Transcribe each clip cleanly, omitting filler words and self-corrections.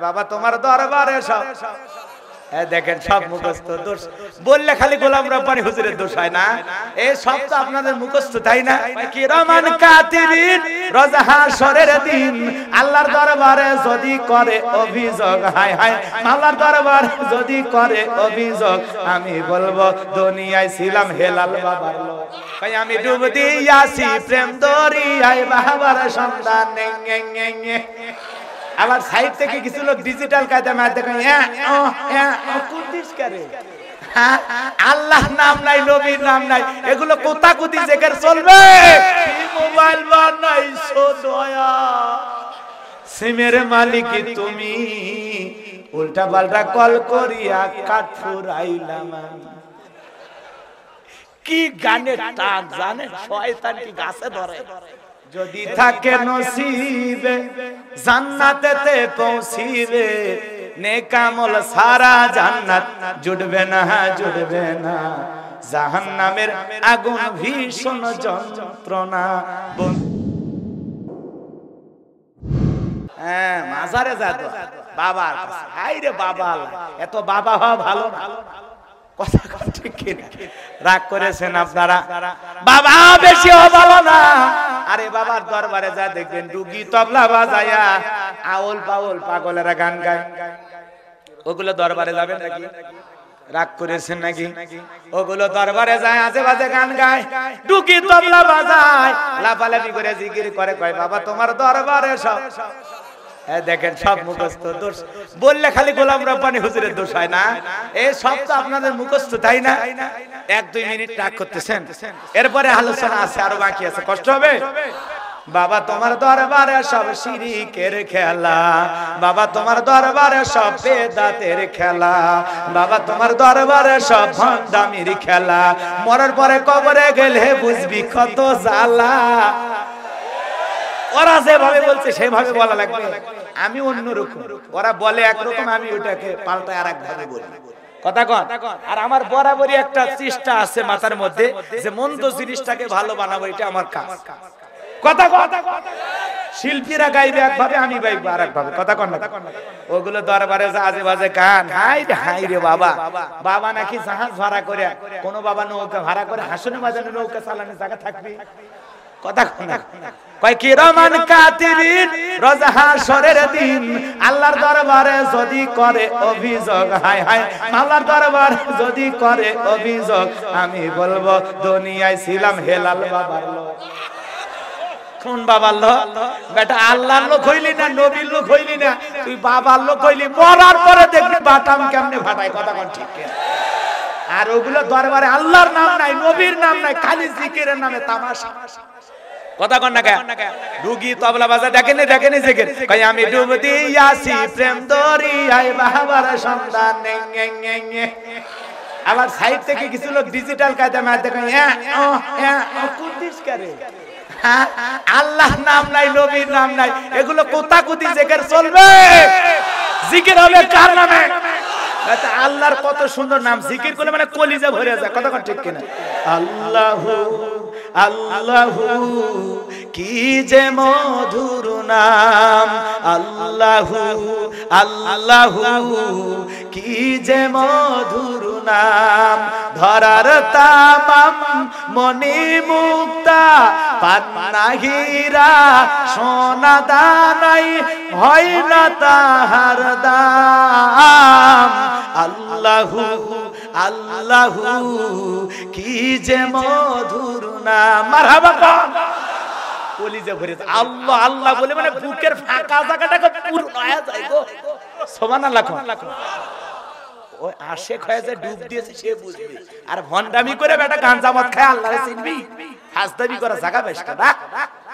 बाबा तोमार दरबारे देखें सब मुखस्त दोष बोलने खाली गोलाम रब्बानी हुजूरेर दोष है ना ए सब तो आपनादेर मुखस्त ताई ना किरामान कातिबीन रोज हाशरेर दिन आल्लाहर दरबारे जदि करे अभियोग हाय हाय आल्लाहर दरबारे जदि करे अभियोग आमी बोलबो दुनियाय छिलाम हेलाल बाबा कई आमी डूब दियासी प्रेम दरियाय बाबार सन्तान नेंगे আবার সাইড থেকে কিছু লোক ডিজিটাল কায়দা মারতে কয় কুদিস করে আল্লাহ নাম নাই নবীর নাম নাই এগুলো কোতা কুদি জিকির চলবে কি মোবাইল বানাইছো দয়া সিমের মালিক তুমি উল্টা পাল্টা কল করিয়া কাঠুরাইলাম কি গানে টান জানে শয়তান কি গাছে ধরে যদি থাকে নসিবে জান্নাতেতে পৌঁছিবে नेक আমল সারা জান্নাত জুড়বে না জাহান্নামের আগুন ভীষণ যন্ত্রণা হ্যাঁ মাজারে যাতো বাবার কাছে হাইরে বাবা এত বাবা হওয়া ভালো না কথা ঠিক কি না রাগ করেছেন আপনারা বাবা বেশি হওয়া ভালো না अरे बाबा दरबारे जा देखें डुगी तबला बजाया आउल पाउल पागलेरा गान गाय ओगुलो दरबारे जाबेन नाकि राग करेছেন নাকি ওগুলো দরবারে যায় আশেপাশে গান গায় ডুকি তবলা বাজায় লাফালাফি করে জিকির করে কয় বাবা তোমার দরবারে সব देखें सब मुखस्त दोष बोलने खाली गोलाम रब्बानी हुजूरेर दोष है ना ए सब तो आपनादेर मुखस्त ताई ना एक दुई मिनिट राग करतेছেন এরপরে আলোচনা আছে আরো বাকি আছে কষ্ট হবে बाबा तोमार दरबारे सब शिरिकेर खेला बाबा तोमार दरबारे सब बेदातेर खेला बाबा तोमार दरबारे सब भंडामीर खेला मरार परे कबरे गेले बुझबि कत জ্বালা ওরা যেভাবে বলছে সেভাবে বলা লাগবে আমি অন্য রকম ওরা বলে এক রকম আমি ওটাকে পাল্টায় আরেক ভাবে বলি কথা কোন আর আমার বরাবরই একটা চেষ্টা আছে মাথার মধ্যে যে মন্দ জিনিসটাকে ভালো বানাবো এটা আমার কাজ কথা কোন শিল্পীরা গাইবে একভাবে আমি গাইবো আরেকভাবে কথা কোন না ওগুলো দরবারে যা আজেবাজে গান হাই রে বাবা বাবা নাকি জাহাজ ভাড়া করে কোন বাবা নৌকা ভাড়া করে হাসনে বাজানে নৌকা চালানোর জায়গা থাকবে কথা কোন কয় কি রহমান কাতিবিন রোজ হাশরের দিন আল্লাহর দরবারে যদি করে অভিযোগ হায় হায় আল্লাহর দরবারে যদি করে অভিযোগ আমি বলবো দুনিয়ায় ছিলাম হেলাল বাবার লোক কোন বাবার লোক বেটা আল্লাহর লোক হইলি না নবীর লোক হইলি না তুই বাবার লোক হইলি মরার পরে দেখবি বাটাম কেমনে ফাটায় কথা কোন ঠিক কি আর ওগুলো দরবারে আল্লাহর নাম নাই নবীর নাম নাই খালি জিকিরের নামে তামাশা কথা কন না কে রুগী তবলা বাজা দেখেনি জিকির কই আমি ডুব দিয়াছি প্রেম দরিয়ায় বাবার সন্তান নেঙ্গে আবার সাইড থেকে কিছু লোক ডিজিটাল কায়দা মারতে কয় কুদিস করে আল্লাহ নাম নাই নবীর নাম নাই এগুলো কোতা কুদি জিকির চলবে জিকির হবে কার নামে এটা আল্লাহর কত সুন্দর নাম জিকির করলে মানে কলিজা ভরে যায় কথা কন ঠিক কি না আল্লাহু আল্লাহু কি যে মধুর নাম আল্লাহু আল্লাহু কি যে মধুর নাম ধরার তামাম মনি মুক্তা পান্নাহীরা সোনা দানাই হয় না তাহার দাম আল্লাহু আল্লাহু কি যে মধুর নাম মারহাবা কন কলিজা ভরে আল্লাহ আল্লাহ বলে মানে বুকের ফাঁকা জায়গাটাকে পূর্ণ হয়ে যায় গো সুবহানাল্লাহ কন ওই আশিক হয়ে যে ডুব দিয়েছে সে বুঝবে আর ভন্ডামি করে বেটা গাঁজা মদ খায় আল্লাহরে চিনবি হাসদাবি করে জায়গা বেশটা না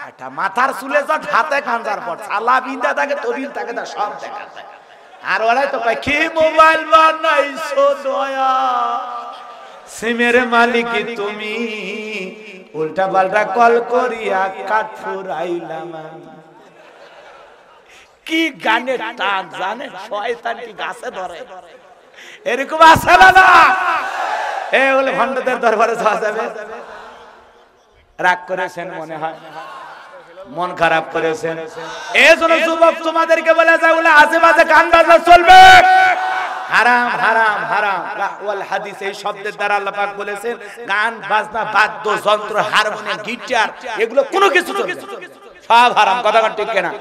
এটা মাথার চুলে যা হাতে গাঁজার পর শালা বিন্দা থাকে তবিল থাকে না সব দেখা যায় আর ওরাই তো কয় কি মোবাইল বানাইছো দয়া সিমের মালিক তুমি উল্টা পাল্টা কল করিয়া কাঠুরাইলাম কি গানে টান জানে শয়তান কি গাছে ধরে এরকম আছে না এ বলে ভন্ডদের দরবারে যাওয়া যাবে রাগ করেছেন মনে হয় मन खराब करेছেন এই জন্য যুবক তোমাদেরকে বলে যায় ওলা আশেপাশে গান বাজনা চলবে হারাম হারাম হারাম ওয়াল হাদিস এই শব্দের দ্বারা আল্লাহ পাক বলেছেন গান বাজনা বাদ্যযন্ত্র হারমোনিয়াম গিটার এগুলো কোনো কিছু চলবে সব হারাম কথা কোন ঠিক না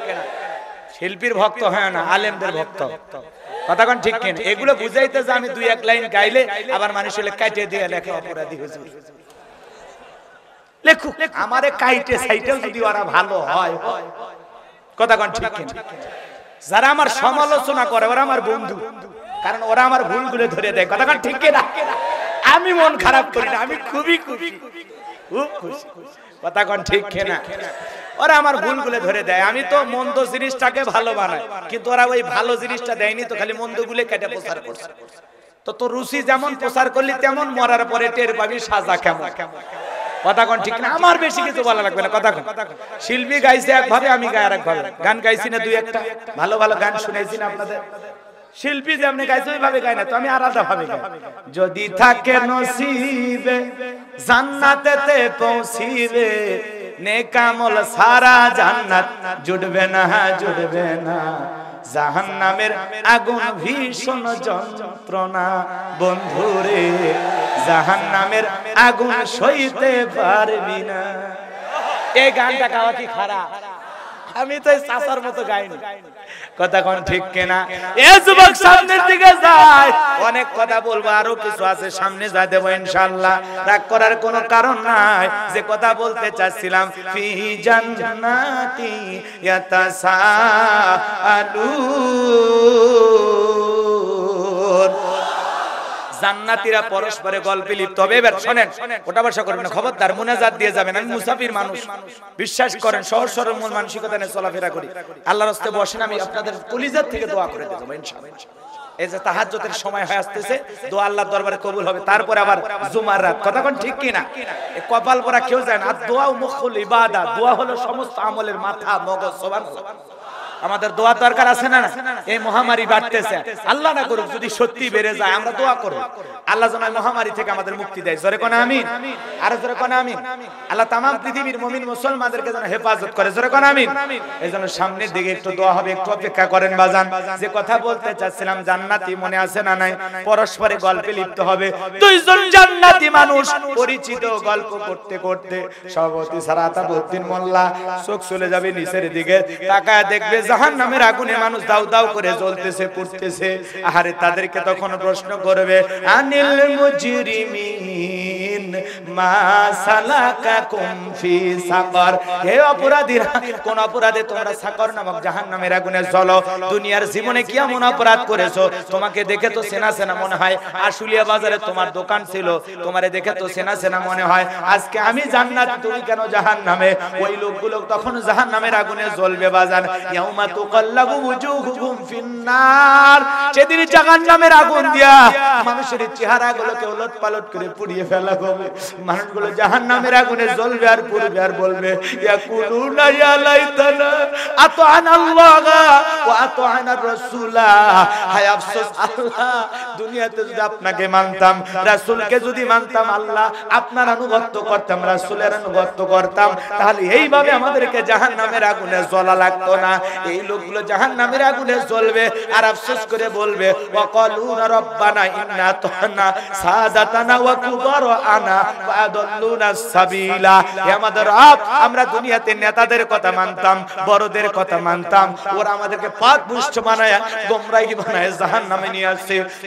শিল্পীর ভক্ত হয় না আলেমদের ভক্ত কথা কোন ঠিক না এগুলো বুঝাইতে যে আমি দুই এক লাইন গাইলে আবার মানুষের কাটিয়ে দিয়ে লেখে অপরাধী হুজুর लेखु हमारे काइटे साइटेल जो दिवारा भालो हाय कोता कौन ठीक है जरा हमार शामलो सुना करे वरा हमार बंधु कारण वरा हमार भूल गुले धरे दे कोता कौन ठीक है ना आमी मन खराब करी ना आमी खूबी खुशी खूब खुशी कोता कौन ठीक है ना और हमार भूल गुले धरे दे आमी तो मंदो जिनिस टाके भालो बनाए कि तोरा वही भालो जिनिस टा देनी तो खाली मंदो गुले कटे पोसार कर तो तो रूसी जमन पोसार कर ली तेमन मरार परे टेर पाबी साजा केमन कथा कौन ठीक ना हमारे बेशी किस वाला लग गया कथा कौन शिल्पी गाइसे एक भावे आमी गाया रख भावे गान गाइसी ने दुई एक टा भालो भालो गान सुनाई सी ना अपना दे शिल्पी जब ने गाइसे भी भावे गाया ना तो हमें आराधा भावे गाया जो दीथा के नसीबे जन्नत ते पहुँचीबे नेकामोल सारा जन्नत जुड़बे ना জাহান্নামের আগুন ভীষণ যন্ত্রণা বন্ধুরে জাহান্নামের আগুন সইতে পারবি না এই গানটা গাওয়া কি খারাপ আমি তো চাচার মতো গাইনি কথা কোন ঠিক কিনা এই যুবক সামনের দিকে যায় অনেক কথা বলবো আরো কিছু আছে সামনে যা দেব ইনশাআল্লাহ রাগ করার কোনো কারণ নাই যে কথা বলতে চাচ্ছিলাম ফি জান্নাতি ইয়াতাসাআলুন জান্নাতীরা পরস্পরে গল্পে লিপ্ত হবে এবার শুনেন ওটা বর্ষা করবেন খবরদার মুনাজাত দিয়ে যাবেন আমি মুসাফির মানুষ বিশ্বাস করেন সহজ সরল মূল মানসিকতা নিয়ে চলাফেরা করি আল্লাহর রাস্তে বসেন আমি আপনাদের কলিজার থেকে দোয়া করে দেব ইনশাআল্লাহ এই যে তাহাজ্জুদের সময় হয়ে আসছে দোয়া আল্লাহর দরবারে কবুল হবে তারপরে আবার জুমার রাত কথা কোন ঠিক কি না এই কপাল পরা কেউ যায় না আর দোয়া মুখুল ইবাদত দোয়া হলো সমস্ত আমলের মাথা মগজ সুবহানাল্লাহ আমাদের দোয়া দরকার আছে না এই মহামারী বাড়তেছে আল্লাহ না করুক যদি সত্যি বেড়ে যায় আমরা দোয়া করব আল্লাহ যেন এই মহামারী থেকে আমাদের মুক্তি দেয় জোরে কোন আমিন আর জোরে কোন আমিন আল্লাহ तमाम পৃথিবীর মুমিন মুসলমানদেরকে যেন হেফাজত করে জোরে কোন আমিন এইজন্য সামনের দিকে একটু দোয়া হবে একটু অপেক্ষা করেন বাজান যে কথা বলতে চাচ্ছিলাম জান্নাতি মনে আছে না নাই পরস্পরে গল্পে লিপ্ত হবে দুইজন জান্নাতি মানুষ পরিচিত গল্প করতে করতে সভাপতি সারাতাবউদ্দিন মোল্লা চোখ চলে যাবে নিচের দিকে তাকায় দেখবে জাহান্নামের আগুনে মানুষ দাউ দাউ করে জ্বলতেছে পুড়তেছে আহারে তাদেরকে তখন প্রশ্ন করবে আনিল মুজরিমিন মা সালাকাকুম ফি সাকর হে অপরাধীরা কোন অপরাধে তোমরা সাকর নামক জাহান্নামের আগুনে জ্বলো দুনিয়ার জীবনে কি এমন অপরাধ করেছো তোমাকে দেখে তো সেনা সেনা মনে হয় আশুলিয়া বাজারে তোমার দোকান ছিল তোমারে দেখে তো সেনা সেনা মনে হয় আজকে আমি জান্নাত তুমি কেন জাহান্নামে ওই লোকগুলো তখন জাহান্নামের আগুনে জ্বলবে বাজান ইয়াউমা তুকাল্লাবু উজুহুহুম ফিন্নার সেদিন জাহান্নামের আগুন দিয়া মানুষের চেহারাগুলোকে উলটপালট করে পুড়িয়ে ফেলা হবে মানুষগুলো জাহান্নামের আগুনে জ্বলবে আর পুড়বে আর বলবে ইয়াকুলুনা ইয়া লাইতানা আতানাল্লাহা ওয়া আতানার রাসূলা হায় আফসোস আল্লাহ দুনিয়াতে যদি আপনাকে মানতাম রাসূলকে যদি মানতাম আল্লাহ আপনার অনুগত করতাম রাসূলের অনুগত করতাম তাহলে এইভাবে আমাদেরকে জাহান্নামের আগুনে জ্বলা লাগতো না এই লোকগুলো জাহান্নামের আগুনে জ্বলবে আর আফসোস করে বলবে ওয়াকালুনা রব্বানা ইন্না তানা সাদাতানা ওয়া কুবারানা ওয়া আদাল্লুনা সাবিলা হে আমাদের রব আমরা দুনিয়াতে নেতাদের কথা মানতাম বড়দের কথা মানতাম ওরা আমাদেরকে পথভ্রষ্ট বানায় গোমরাহী বানায় জাহান্নামে নিয়ে আসে